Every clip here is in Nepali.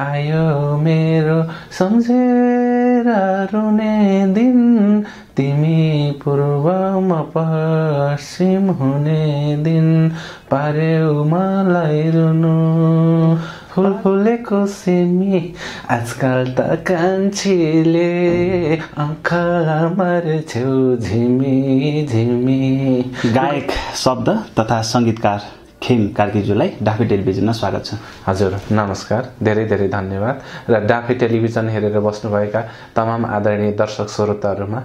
आयो मेरो सम्झेर रुने दिन, तिमी पूर्वमा पश्चिम हुने दिन, पार्यौ मलाई रुनु। फुल फुलेको सिमी आजकल त कान्छीले, आँखा मार्छौ झिमी झिमी। गायक शब्द तथा संगीतकार खेम कार्कीज्यूलाई डाफी टेलिभिजनमा स्वागत छ। हजुर नमस्कार, धेरै धेरै धन्यवाद र डाफी टेलिभिजन हेरेर बस्नुभएका तमाम आदरणीय दर्शक श्रोताहरुमा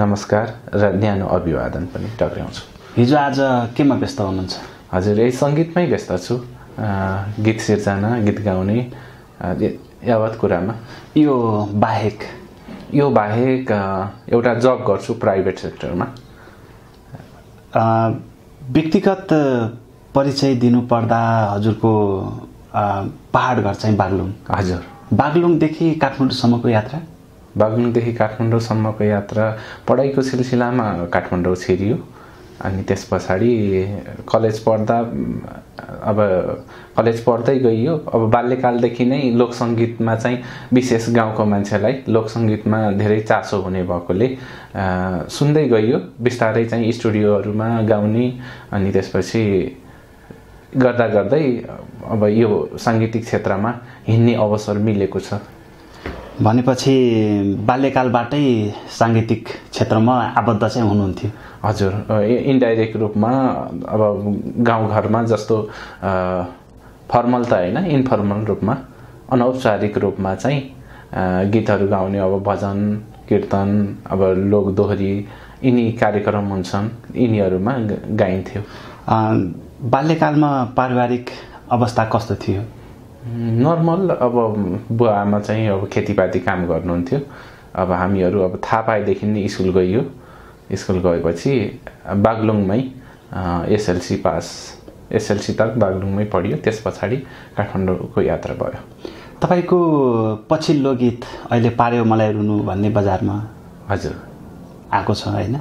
नमस्कार र न्यानो अभिवादन पनि टक्राउँछु। हिजो आज केमा व्यस्त हुनुहुन्छ? हजुर यही संगीतमै व्यस्त छु, गीत सिर्जना, गीत गाउने यावत कुरामा। यो बाहेक एउटा जब गर्छु प्राइभेट सेक्टरमा। व्यक्तिगत परिचय दिनु पर्दा हजुरको पहाड घर चाहिँ बागलुङ। हजुर। बागलुङदेखि काठमाडौँसम्मको यात्रा? बागलुङदेखि काठमाडौँसम्मको यात्रा पढाइको सिलसिलामा काठमाडौँ छिरियो, अनि त्यस पछाडि कलेज पढ्दै गइयो। अब बाल्यकालदेखि नै लोकसङ्गीतमा चाहिँ विशेष गाउँको मान्छेलाई लोकसङ्गीतमा धेरै चासो हुने भएकोले सुन्दै गइयो। बिस्तारै चाहिँ स्टुडियोहरूमा गाउने, अनि त्यसपछि गर्दा गर्दै अब यो साङ्गीतिक क्षेत्रमा हिँड्ने अवसर मिलेको छ। भनेपछि बाल्यकालबाटै साङ्गीतिक क्षेत्रमा आबद्ध चाहिँ हुनुहुन्थ्यो? हजुर, इन्डाइरेक्ट रूपमा। अब गाउँघरमा जस्तो फर्मल त हैन, इन्फर्मल रूपमा, अनौपचारिक रूपमा चाहिँ गीतहरू गाउने। अब भजन कीर्तन, अब लोक दोहोरी, यिनी कार्यक्रम हुन्छन्, यिनीहरूमा गाइन्थ्यो। बाल्यकालमा पारिवारिक अवस्था कस्तो थियो? नर्मल। अब बुवा आमा चाहिँ अब खेतीपाती काम गर्नुहुन्थ्यो। अब हामीहरू अब थाहा पाएदेखि नै स्कुल गइयो। स्कुल गएपछि बागलुङमै एसएलसी तक बागलुङमै पढियो। त्यस पछाडि काठमाडौँको यात्रा भयो। तपाईको पछिल्लो गीत अहिले पार्यो मलाई रुनु भन्ने बजारमा हजुर आएको छ हैन?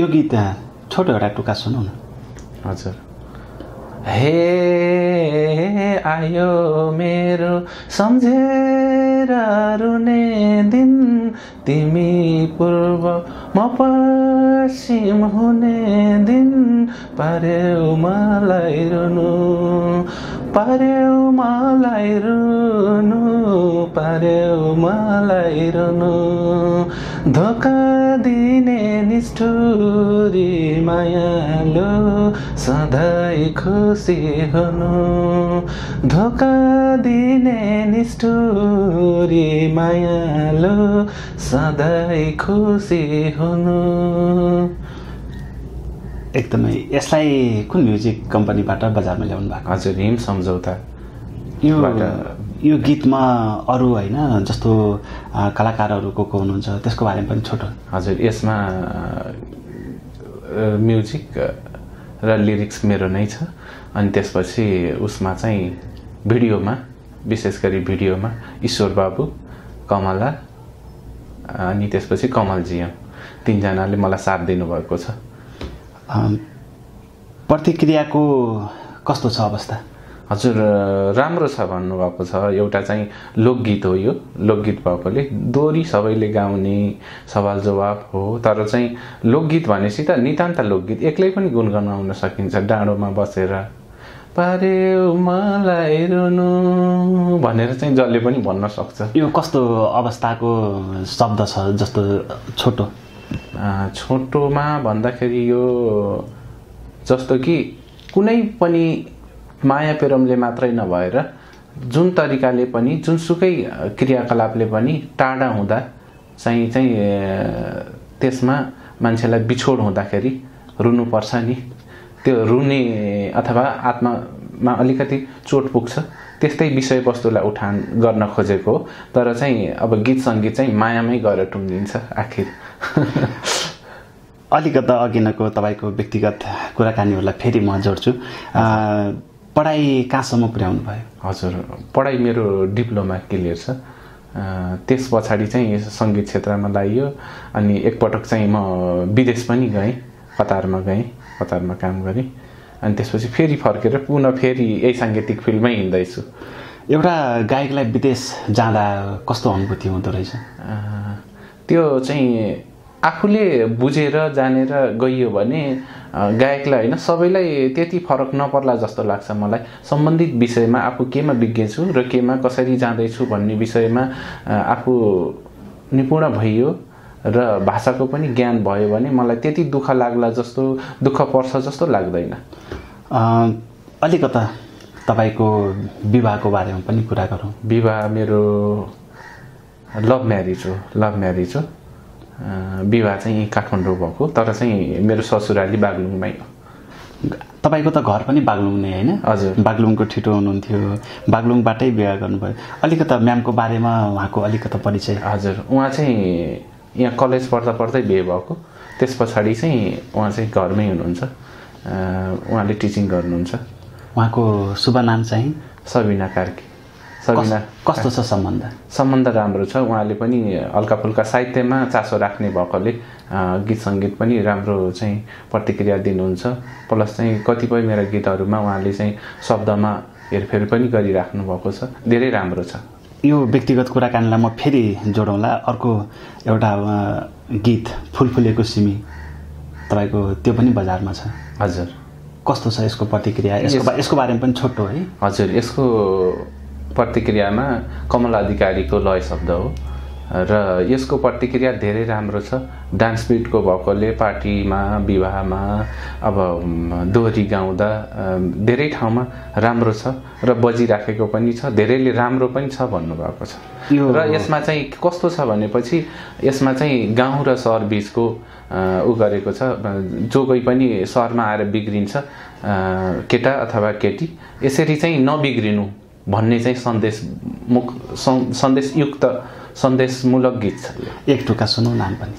यो गीत छोटो एउटा टुक्का सुनौ न। हजुर। हे आयो मेरो सम्झेर रुने दिन, तिमी पूर्व म पश्चिम हुने दिन, पार्यौ मलाई रुनु, पार्यौ मलाई रुनु, पार्यौ मलाई रुनु। धोका दिने निष्ठुरी मायालु, सधैँ खुसी हुनु। धोका दिने निष्ठुरी मायालु, सधैँ खुसी हुनु। एकदमै। यसलाई कुन म्युजिक कम्पनीबाट बजारमा ल्याउनु भएको? हजुर हिम सम्झौता। यो गीतमा अरू हैन जस्तो कलाकारहरूको को हुनुहुन्छ त्यसको बारेमा पनि छोटो? हजुर यसमा म्युजिक र लिरिक्स मेरो नै छ, अनि त्यसपछि उसमा चाहिँ भिडियोमा, विशेष गरी भिडियोमा ईश्वर बाबु, कमला, अनि त्यसपछि कमलजी, तीनजनाले मलाई साथ दिनुभएको छ। प्रतिक्रियाको कस्तो छ अवस्था? हजुर राम्रो छ भन्नुभएको छ। एउटा चाहिँ लोकगीत हो, यो लोकगीत भएकोले दोहोरी सबैले गाउने सवाल जवाब हो, तर चाहिँ लोकगीत भनेपछि त नितान्त लोकगीत एक्लै पनि गुनगुनाउन सकिन्छ डाँडोमा बसेर। पार्यौ मलाई रुनु भनेर चाहिँ जसले पनि भन्न सक्छ। यो कस्तो अवस्थाको शब्द छ? जस्तो छोटो छोटोमा भन्दाखेरि यो जस्तो कि कुनै पनि माया प्रेमले मात्रै नभएर जुन तरिकाले पनि, जुनसुकै क्रियाकलापले पनि टाढा हुँदा चाहिँ त्यसमा मान्छेलाई बिछोड हुँदाखेरि रुनुपर्छ नि। त्यो रुने अथवा आत्मामा अलिकति चोट पुग्छ, त्यस्तै विषयवस्तुलाई उठान गर्न खोजेको, तर चाहिँ अब गीत सङ्गीत चाहिँ मायामै गएर टुङ्गिन्छ आखिर। अलिकता अघिनको तपाईको व्यक्तिगत कुराकानीहरूलाई फेरि म जोड्छु। पढाइ कहाँसम्म पुर्याउनु भयो? हजुर पढाइ मेरो डिप्लोमा क्लियर छ। त्यस पछाडि चाहिँ सङ्गीत क्षेत्रमा लागियो, अनि एकपटक चाहिँ म विदेश पनि गएँ, कतारमा काम गरेँ, अनि त्यसपछि फेरि फर्केर पुनः फेरि यही साङ्गीतिक फिल्डमै हिँड्दैछु। एउटा गायकलाई विदेश जाँदा कस्तो अनुभूति हुँदो रहेछ त्यो चाहिँ आफूले बुझेर जानेर गयो भने गायकलाई हैन सबैलाई त्यति फरक नपर्ला जस्तो लाग्छ मलाई सम्बन्धित विषयमा आफू केमा विज्ञ छु र केमा कसरी जाँदै छु भन्ने विषयमा आफू निपुण भयो र भाषाको पनि ज्ञान भयो भने मलाई त्यति दुःख लाग्ला जस्तो दुःख पर्छ जस्तो लाग्दैन अलिकता तपाईको विवाहको बारेमा पनि कुरा गरौं विवाह मेरो लभ म्यारिज हो विवाह चाहिँ काठमाडौँ भएको तर चाहिँ मेरो ससुराली बागलुङमै हो तपाईको त घर पनि बागलुङ नै हैन हजुर बागलुङको ठिटो हुनुहुन्थ्यो बागलुङबाटै बिहे गर्नुभयो अलिकता म्यामको बारेमा उहाँको अलिकता परिचय हजुर उहाँ चाहिँ यहाँ कलेज पढ्दा पढ्दै बिहे भएको त्यसपछि चाहिँ उहाँ चाहिँ घरमै हुनुहुन्छ उहाँले टिचिङ गर्नुहुन्छ उहाँको शुभ नाम चाहिँ सबिना कार्की सबिना कस्तो छ सम्बन्ध सम्बन्ध राम्रो छ उहाँले पनि हल्काफुल्का साहित्यमा चासो राख्ने भएकोले गीत संगीत पनि राम्रो चाहिँ प्रतिक्रिया दिनुहुन्छ प्लस चाहिँ कतिपय मेरा गीतहरुमा उहाँले चाहिँ शब्दमा हेरफेर पनि गरिराख्नु भएको छ धेरै राम्रो छ यो व्यक्तिगत कुराकानीलाई म फेरि जोडौँला अर्को एउटा गीत फुलफुलेको सिमी तपाईको त्यो पनि बजारमा छ हजुर कस्तो छ यसको प्रतिक्रिया यसको बारेमा पनि छोटो है हजुर यसको प्रतिक्रियामा कमल अधिकारीको लय शब्द हो र यसको प्रतिक्रिया धेरै राम्रो छ डान्स बिटको भएकोले पार्टीमा विवाहमा अब दोहरी गाउँदा धेरै ठाउँमा राम्रो छ र बजिराखेको पनि छ धेरैले राम्रो पनि छ भन्नु भएको छ र यसमा चाहिँ कस्तो छ भनेपछि यसमा चाहिँ गाउँ र शहर बीचको उ गरेको छ जो कोही पनि शहरमा आएर बिग्रिन्छ केटा अथवा केटी यसरी चाहिँ नबिग्रिनु भन्ने चाहिँ सन्देशयुक्त सन्देशमूलक गीत छ एक टुका सुनौ नाम पनि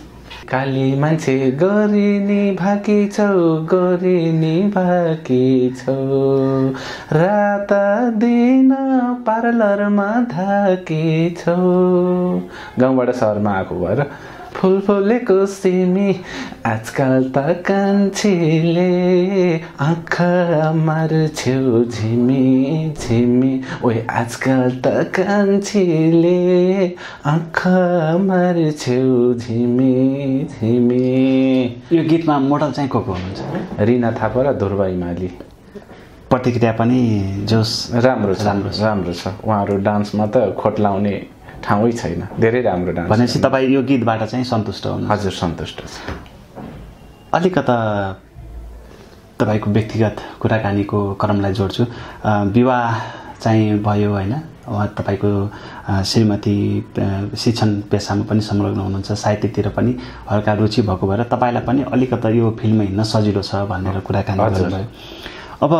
काली मान्छे गरिनी बाकी छौ रात दिन पार्लरमा धाकी छौ गाउँबाट शहरमा आएको भएर फुलफुलेको सिमी आजकल त कान्छीले आँखा मार्छौ झिमी झिमी ओए आजकल त कान्छीले आँखा मार्छौ झिमी झिमी यो गीतमा मोडल चाहिँ को हुनुहुन्छ रिना थापा र ध्रुव हिमाली प्रतिक्रिया पनि जोस राम्रो छ उहाँहरु डान्समा त खोटलाउने ठाउँै छैन धेरै राम्रो डान्स भनेपछि तपाई यो गीतबाट चाहिँ सन्तुष्ट हुनुहुन्छ हजुर सन्तुष्ट छ अलिकता तपाईको व्यक्तिगत कुराकानीको क्रमलाई जोड्छु विवाह चाहिँ भयो हैन उहाँ तपाईको श्रीमती शिक्षण पेशामा पनि संलग्न हुनुहुन्छ साहित्यतिर पनि हल्का रुचि भएको भएर तपाईलाई पनि अलिकता यो फिल्ममा हिँड्न सजिलो छ भनेर कुराकानी गर्नुभयो अब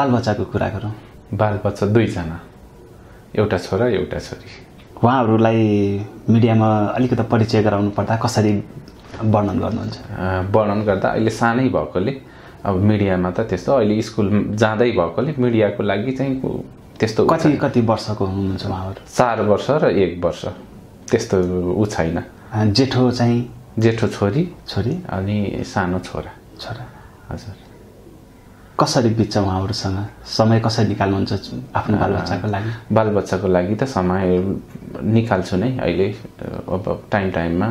बालबच्चाको कुरा गरौं बालबच्चा दुई जना एउटा छोरा एउटा छोरी उहाँहरुलाई मिडियामा अलिकति परिचय गराउनु पर्दा कसरी वर्णन गर्नुहुन्छ वर्णन गर्दा अहिले सानै भएकोले अब मिडियामा त त्यस्तो अहिले स्कुल जाँदै भएकोले मिडियाको लागि चाहिँ त्यस्तो कति वर्षको हुनुहुन्छ उहाँहरु 4 वर्ष र 1 वर्ष त्यस्तो उ छैन जेठो छोरी अनि सानो छोरा हजुर कसरी बित्छ उहाँहरुसँग समय कसरी निकाल्नुहुन्छ आफ्नो बालबच्चाको लागि त समय निकाल्छु नै अहिले अब टाइममा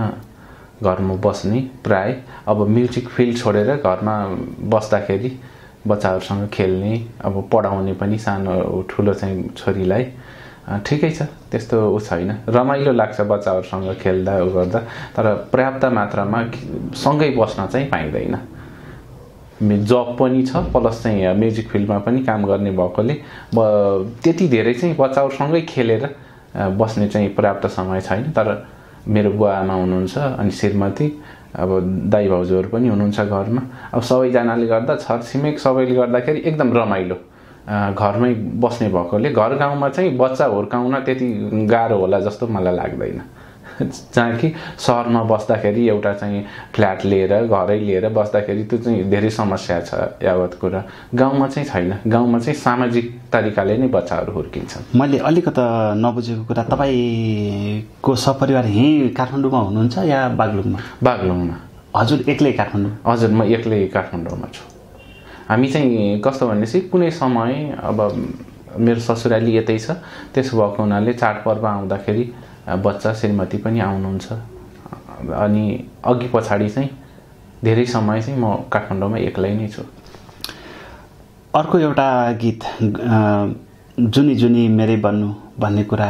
घरमा बस्ने प्राय अब म्युजिक फिल्ड छोडेर घरमा बस्दाखेरि बच्चाहरुसँग खेल्ने अब पढाउने पनि सानो ठुलो चाहिँ छोरीलाई ठिकै छ त्यस्तो उ छैन रमाइलो लाग्छ बच्चाहरुसँग खेल्दा उ गर्दा तर पर्याप्त मात्रामा सँगै बस्न चाहिँ पाइदैन जब पनि छ प्लस चाहिँ म्युजिक फिल्डमा पनि काम गर्ने भएकोले त्यति धेरै चाहिँ बच्चाहरुसँगै खेलेर बस्ने चाहिँ पर्याप्त समय छैन तर मेरो बुवा आमा हुनुहुन्छ अनि श्रीमती अब दाइ भाउजूहरु पनि हुनुहुन्छ घरमा अब सबैजनाले गर्दा छरछिमेक सबैले गर्दाखेरि एकदम रमाइलो घरमै बस्ने भएकोले घर गाउँमा चाहिँ बच्चा हुर्काउन त्यति गाह्रो होला जस्तो मलाई लाग्दैन जहाँ कि शहरमा बस्दाखेरि एउटा चाहिँ फ्ल्याट लिएर घरै लिएर बस्दाखेरि त्यो चाहिँ धेरै समस्या छ यावत कुरा गाउँमा चाहिँ छैन गाउँमा चाहिँ सामाजिक तरिकाले नै बच्चाहरु हुर्किन्छन् मैले अलिकता नबुझेको कुरा तपाईको सपरिवार यही काठमाडौँमा हुनुहुन्छ या बागलुङमा हजुर एक्लै काठमाडौँ म एक्लै काठमाडौँमा छु हामी चाहिँ कस्तो भन्नेसी कुनै समय अब मेरो ससुराली यतै छ त्यस भएको हुनाले चाडपर्व आउँदाखेरि बच्चा श्रीमती पनि आउनुहुन्छ अनि अघि पछाडी चाहिँ धेरै समय चाहिँ म काठमाडौँमा एक्लै नै छु। अर्को एउटा गीत जुनी जुनी मेरै बन्नु भन्ने कुरा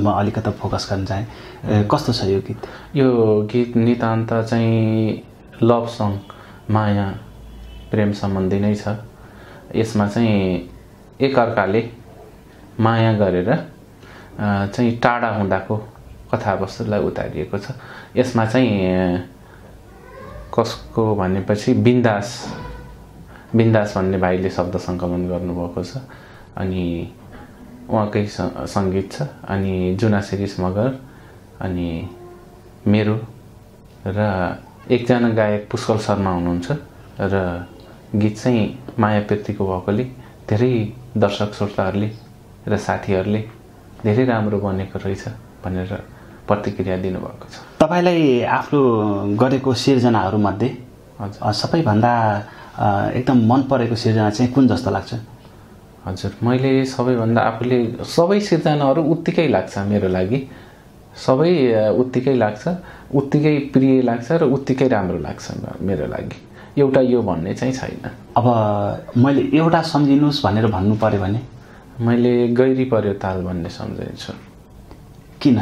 म अलिकति फोकस गर्न चाहे कस्तो छ यो गीत? यो गीत नितान्त चाहिँ लभ सङ माया प्रेम सम्बन्धी नै छ। यसमा चाहिँ एकअर्काले माया गरेर चाहिँ टाढा हुँदाको कथावस्तुलाई उतारिएको छ। यसमा चाहिँ कसको भनेपछि बिन्दास भन्ने भाइले शब्द संकलन गर्नुभएको छ अनि उहाँकै संगीत छ अनि जुना सिरिज मगर अनि मेरो र एकजना गायक पुष्कल शर्मा हुनुहुन्छ र गीत चाहिँ माया प्रीतिको भएकोले धेरै दर्शक श्रोताहरूले र साथीहरूले धेरै राम्रो बनेको रहेछ भनेर प्रतिक्रिया दिनुभएको छ। तपाईलाई आफ्नो गरेको सिर्जनाहरु मध्ये सबैभन्दा एकदम मन परेको सिर्जना चाहिँ कुन जस्तो लाग्छ? हजुर मैले सबैभन्दा आफूले सबै सिर्जनाहरु उत्तिकै लाग्छ मेरो लागि सबै उत्तिकै लाग्छ उत्तिकै प्रिय लाग्छ र उत्तिकै राम्रो लाग्छ मेरो लागि एउटा यो भन्ने चाहिँ छैन। अब मैले एउटा सम्झिनुस् भनेर भन्नु पर्यो भने मैले गैरी पर्यो ताल भन्ने सम्झिन्छु। किन?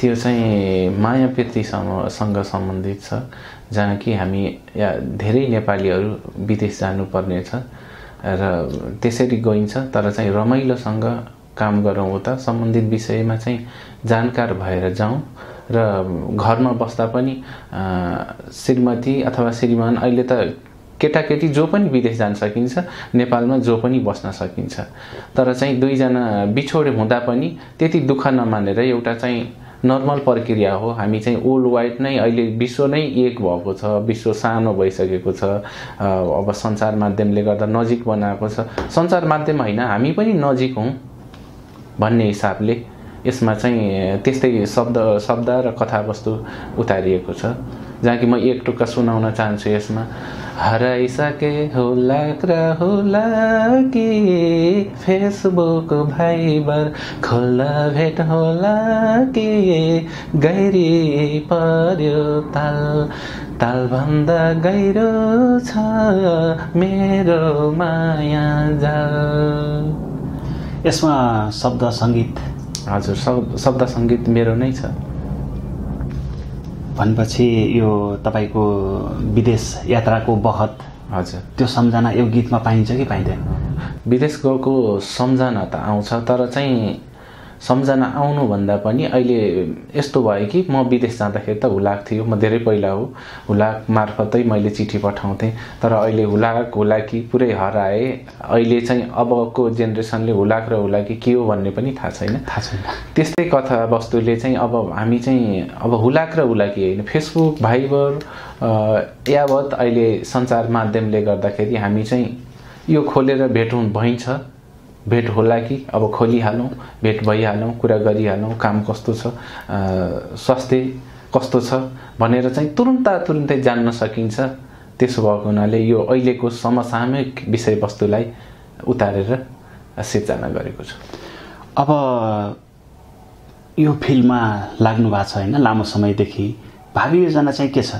त्यो चाहिँ माया प्रीतिसँग सम्बन्धित छ जहाँ कि हामी धेरै नेपालीहरू विदेश जानुपर्ने छ र त्यसरी गइन्छ तर चाहिँ रमाइलोसँग काम गरौँ उता सम्बन्धित विषयमा चाहिँ जानकार भएर जाउँ र घरमा बस्दा पनि श्रीमती अथवा श्रीमान अहिले त केटाकेटी जो पनि विदेश जान सकिन्छ नेपालमा जो पनि बस्न सकिन्छ तर चाहिँ दुईजना बिछोडे हुँदा पनि त्यति दुःख नमानेर एउटा चाहिँ नर्मल प्रक्रिया हो। हामी चाहिँ ओल्ड वाइड नै अहिले विश्व नै एक भएको छ विश्व सानो भइसकेको छ अब सञ्चार माध्यमले गर्दा नजिक बनाएको छ सञ्चार माध्यम हैन हामी पनि नजिक हौं भन्ने हिसाबले यसमा चाहिँ त्यस्तै शब्द र कथावस्तु उतारिएको छ जहाँ कि म एक टुक्का सुनाउन चाहन्छु। यसमा हराइसके होला होला कि फेसबुक भाइबर खोला भेट होला कि गैरी पर्यो ताल ताल भन्दा गहिरो छ मेरो माया जाल। यसमा शब्द संगीत? हजुर शब्द संगीत मेरो नै छ। भनेपछि यो तपाईको विदेश यात्राको बहत हजुर त्यो सम्झना यो गीतमा पाइन्छ कि पाइँदैन? विदेश गएको सम्झना त आउँछ तर चाहिँ सम्झना आउनु भन्दा पनि अहिले यस्तो भयो कि म विदेश जाँदाखेरि त हुलाक थियो म धेरै पहिला हुलाक मार्फतै मैले चिठी पठाउँथे तर अहिले हुलाकी पुरै हराए। अहिले चाहिँ अबको जेनेरेसनले हुलाक र हुलाकी के हो भन्ने पनि थाहा छैन। त्यस्तै कथावस्तुले चाहिँ अब हामी चाहिँ अब हुलाक र हुलाकी हैन फेसबुक भाइबर यावत अहिले सञ्चार माध्यमले गर्दाखेरि हामी चाहिँ यो खोलेर भेट होला कि अब खोलिहालौं भेट भइहालौं कुरा गरिहालौं काम कस्तो छ स्वास्थ्य कस्तो छ भनेर चाहिँ तुरुन्तै जान्न सकिन्छ। त्यसो भएको हुनाले यो अहिलेको समसामयिक विषयवस्तुलाई उतारेर सिर्जना गरेको छु। अब यो फिल्ममा लाग्नु भएको छ हैन लामो समयदेखि भावी योजना चाहिँ के छ?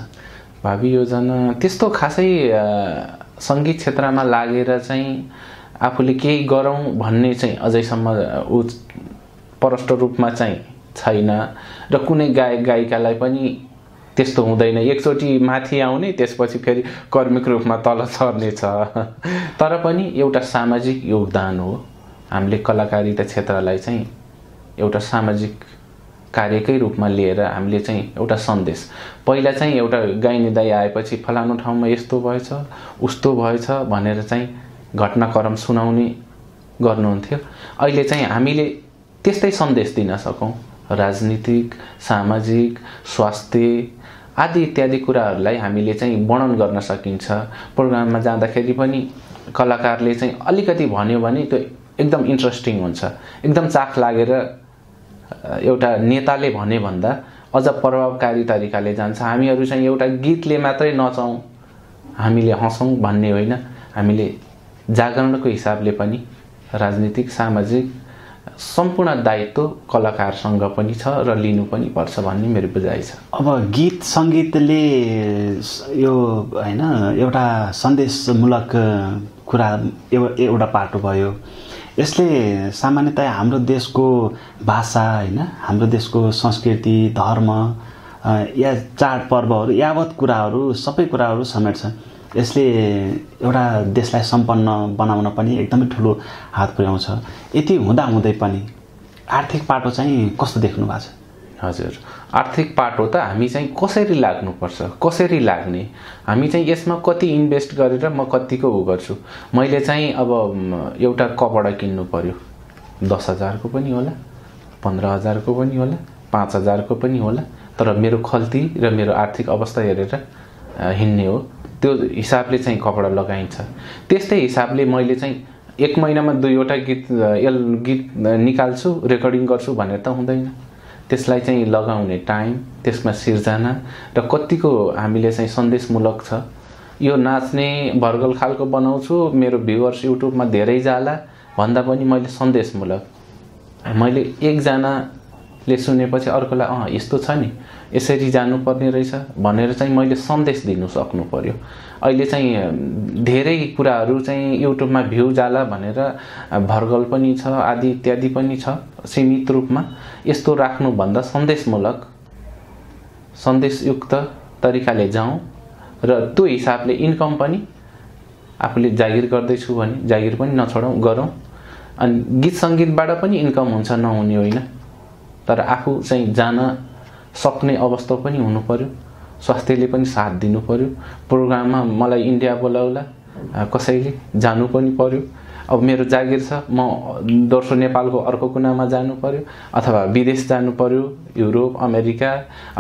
भावी योजना त्यस्तो खासै संगीत क्षेत्रमा लागेर चाहिँ आफूले केही गरौँ भन्ने चाहिँ अझैसम्म परष्ट रूपमा चाहिँ छैन र कुनै गायक गायिकालाई पनि त्यस्तो हुँदैन एकचोटी माथि आउने त्यसपछि फेरि कर्मिक रूपमा तल छर्ने छ तर पनि एउटा सामाजिक योगदान हो। हामीले कलाकारिता क्षेत्रलाई चाहिँ एउटा सामाजिक कार्यकै रूपमा लिएर हामीले चाहिँ एउटा सन्देश पहिला चाहिँ एउटा गायनी दाइ आएपछि फलानु ठाउँमा यस्तो भएछ उस्तो भएछ भनेर चाहिँ घटनाक्रम सुनाउने गर्नुहुन्थ्यो। अहिले चाहिँ हामीले त्यस्तै सन्देश दिन सकौं राजनीतिक सामाजिक स्वास्थ्य आदि इत्यादि कुराहरूलाई हामीले चाहिँ वर्णन गर्न सकिन्छ। प्रोग्राममा जाँदाखेरि पनि कलाकारले चाहिँ अलिकति भन्यो भने त्यो एकदम इन्ट्रेस्टिङ हुन्छ एकदम चाख लागेर एउटा नेताले भने भन्दा अझ प्रभावकारी तरिकाले जान्छ। हामीहरू चाहिँ एउटा गीतले मात्रै नचाउँ हामीले हँसौँ भन्ने होइन हामीले जागरणको हिसाबले पनि राजनीतिक सामाजिक सम्पूर्ण दायित्व कलाकारसँग पनि छ र लिनु पनि पर्छ भन्ने मेरो बुझाइ छ। अब गीत संगीतले यो हैन एउटा सन्देशमूलक कुरा एउटा पाटो भयो, यसले सामान्यतया हाम्रो देशको भाषा हैन हाम्रो देशको संस्कृति धर्म या चाडपर्वहरु यावत कुराहरु सबै कुराहरु समेट्छ। यसले एउटा देशलाई सम्पन्न बनाउन पनि एकदमै ठूलो हात पुर्याउँछ। यति हुँदा हुँदै पनि आर्थिक पाटो चाहिँ कस्तो देख्नु भएको छ? हजुर, आर्थिक पाटो त हामी चाहिँ कसरी लाग्नु पर्छ, कसरी लाग्ने, हामी चाहिँ यसमा कति इन्भेस्ट गरेर म कतिको उ गर्छु। मैले चाहिँ अब एउटा कपडा किन्नु पर्यो, 10,000 को पनि होला, 15,000 को पनि होला, 5,000 को पनि होला, तर मेरो खल्ती र मेरो आर्थिक अवस्था हेरेर हिन्ने हो। त्यो हिसाबले चाहिँ कपडा लगाइन्छ। त्यस्तै हिसाबले मैले चाहिँ एक महिनामा दुईवटा गीत निकाल्छु, रेकर्डिङ गर्छु भनेर त हुँदैन। त्यसलाई चाहिँ लगाउने टाइम, त्यसमा सिर्जना र कतिको हामीले चाहिँ सन्देशमूलक छ। यो नाच्ने भर्गल खालको बनाउँछु, मेरो भ्युअर्स युट्युबमा धेरै जाला भन्दा पनि मैले सन्देशमूलक, मैले एकजना ले सुनेपछि अर्कोलाई अ यस्तो छ नि यसरी जानु पर्ने रहेछ भनेर चाहिँ मैले सन्देश दिन सक्नु पर्यो। अहिले चाहिँ धेरै कुराहरु चाहिँ युट्युबमा भ्यू जाला भनेर भर्गल पनि छ, आदि इत्यादि पनि छ। सीमित रूपमा यस्तो राख्नु भन्दा सन्देशमूलक सन्देशयुक्त तरिकाले जाऊँ र त्यो हिसाबले इन्कम पनि आफूले जागिर गर्दै छु भने जागिर पनि नछोडौं, गरौँ। अनि गीत संगीतबाट पनि इन्कम हुन्छ, नहुने होइन, तर आफू चाहिँ जान सक्ने अवस्था पनि हुनु पर्यो। स्वास्थ्यले पनि साथ दिनु पर्यो। प्रोग्राममा मलाई इन्डिया बोलाउला, कसैले जानु पनि पर्यो। अब मेरो जागिर छ, म दोस्रो नेपालको अर्को कुनामा जानु पर्यो अथवा विदेश जानु पर्यो, युरोप अमेरिका।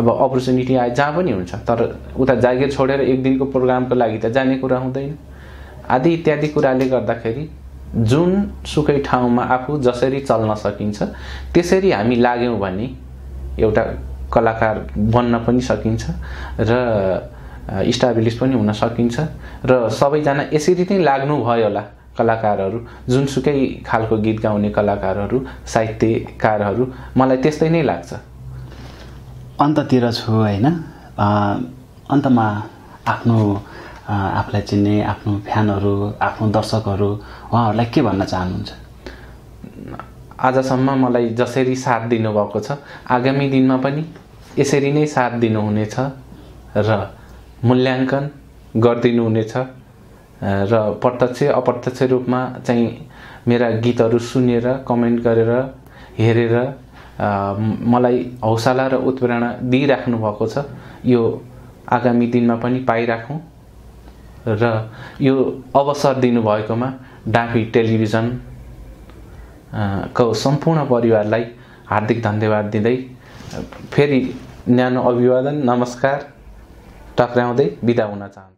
अब अपर्च्युनिटी आए जहाँ पनि हुन्छ, तर उता जागिर छोडेर एक दिनको प्रोग्रामको लागि त जाने कुरा हुँदैन। आदि इत्यादि कुराले गर्दाखेरि जुन सुकै ठाउँमा आफू जसरी चल्न सकिन्छ त्यसरी हामी लाग्यौं भने एउटा कलाकार बन्न पनि सकिन्छ र इस्टाब्लिश पनि हुन सकिन्छ। र सबैजना यसरी नै लाग्नु भयो होला कलाकारहरु, जुन सुकै खालको गीत गाउने कलाकारहरु साहित्यकारहरु, मलाई त्यस्तै नै लाग्छ। अन्ततिर छु हैन, अन्तमा आफ्नो आफूलाई चिन्ने आफ्नो फ्यानहरु आफ्नो दर्शकहरु उहाँहरुलाई के भन्न चाहनुहुन्छ? आजसम्म मलाई जसरी साथ दिनु भएको छ आगामी दिनमा पनि यसरी नै साथ दिनु हुनेछ र मूल्याङ्कन गर्दिनु हुनेछ र प्रत्यक्ष अप्रत्यक्ष रूपमा चाहिँ मेरा गीतहरु सुनेर कमेन्ट गरेर हेरेर मलाई हौसला र उत्प्रेरणा दिइराख्नु भएको छ। यो आगामी दिनमा पनि पाइराखौं र यो अवसर दिनु भएकोमा डाँफी टेलिभिजन को सम्पूर्ण परिवारलाई हार्दिक धन्यवाद दिँदै फेरि न्यानो अभिवादन नमस्कार टक्राउँदै बिदा हुन चाहन्छु।